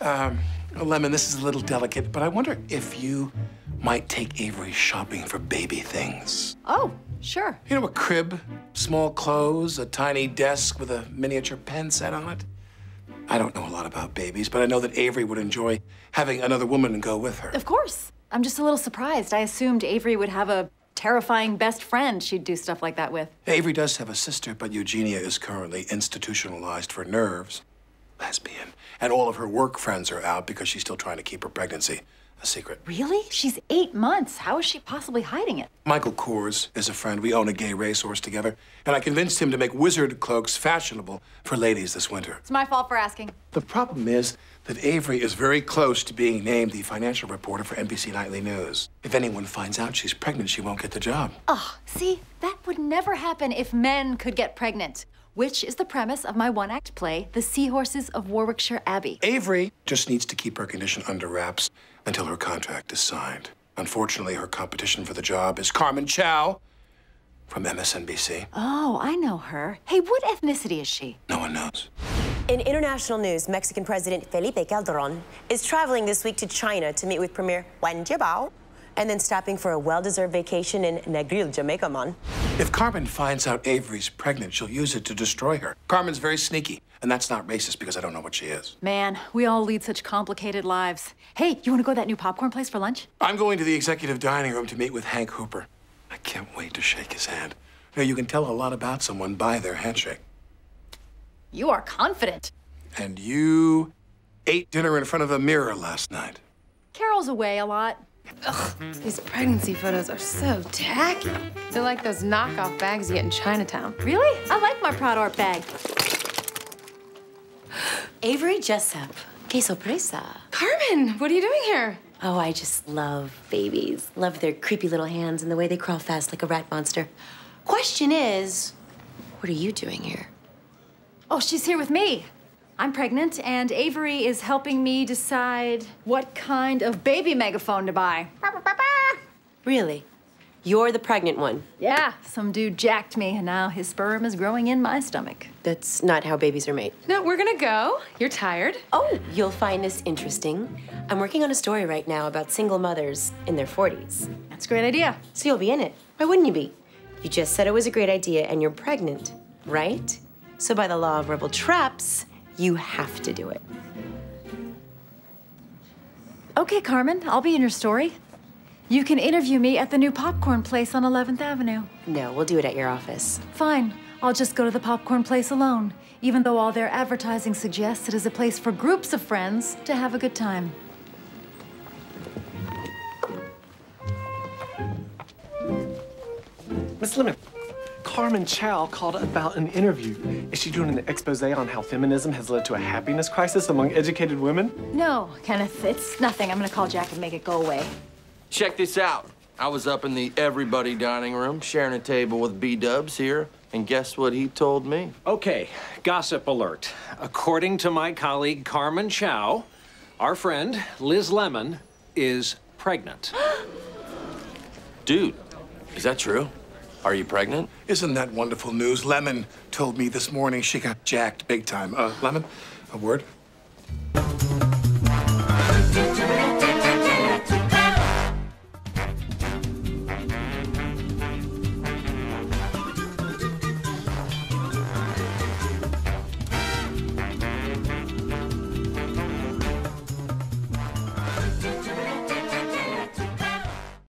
Lemon, this is a little delicate, but I wonder if you might take Avery shopping for baby things. Oh, sure. You know, a crib, small clothes, a tiny desk with a miniature pen set on it. I don't know a lot about babies, but I know that Avery would enjoy having another woman go with her. Of course. I'm just a little surprised. I assumed Avery would have a terrifying best friend she'd do stuff like that with. Avery does have a sister, but Eugenia is currently institutionalized for nerves. Lesbian. And all of her work friends are out because she's still trying to keep her pregnancy a secret. Really? She's 8 months. How is she possibly hiding it? Michael Kors is a friend. We own a gay racehorse together, and I convinced him to make wizard cloaks fashionable for ladies this winter. It's my fault for asking. The problem is that Avery is very close to being named the financial reporter for NBC Nightly News. If anyone finds out she's pregnant, she won't get the job. Oh, see, that would never happen if men could get pregnant, which is the premise of my one-act play, The Seahorses of Warwickshire Abbey. Avery just needs to keep her condition under wraps until her contract is signed. Unfortunately, her competition for the job is Carmen Chow from MSNBC. Oh, I know her. Hey, what ethnicity is she? No one knows. In international news, Mexican President Felipe Calderon is traveling this week to China to meet with Premier Wen Jiabao, and then stopping for a well-deserved vacation in Negril, Jamaica, man. If Carmen finds out Avery's pregnant, she'll use it to destroy her. Carmen's very sneaky, and that's not racist because I don't know what she is. Man, we all lead such complicated lives. Hey, you want to go to that new popcorn place for lunch? I'm going to the executive dining room to meet with Hank Hooper. I can't wait to shake his hand. You know, you can tell a lot about someone by their handshake. You are confident. And you ate dinner in front of a mirror last night. Carol's away a lot. Ugh, these pregnancy photos are so tacky. They're like those knockoff bags you get in Chinatown. Really? I like my Prada art bag. Avery Jessup. Que sorpresa. Carmen, what are you doing here? Oh, I just love babies. Love their creepy little hands and the way they crawl fast like a rat monster. Question is, what are you doing here? Oh, she's here with me. I'm pregnant, and Avery is helping me decide what kind of baby megaphone to buy. Really? You're the pregnant one? Yeah, some dude jacked me, and now his sperm is growing in my stomach. That's not how babies are made. No, we're gonna go. You're tired. Oh, you'll find this interesting. I'm working on a story right now about single mothers in their 40s. That's a great idea. So you'll be in it. Why wouldn't you be? You just said it was a great idea, and you're pregnant, right? So by the law of verbal traps, you have to do it. Okay, Carmen, I'll be in your story. You can interview me at the new popcorn place on 11th Avenue. No, we'll do it at your office. Fine. I'll just go to the popcorn place alone, even though all their advertising suggests it is a place for groups of friends to have a good time. Miss Lemon. Carmen Chow called about an interview. Is she doing an expose on how feminism has led to a happiness crisis among educated women? No, Kenneth, it's nothing. I'm gonna call Jack and make it go away. Check this out. I was up in the everybody dining room, sharing a table with B-Dubs here, and guess what he told me? Okay, gossip alert. According to my colleague, Carmen Chow, our friend, Liz Lemon, is pregnant. Dude, is that true? Are you pregnant? Isn't that wonderful news? Lemon told me this morning she got jacked big time. Lemon, a word?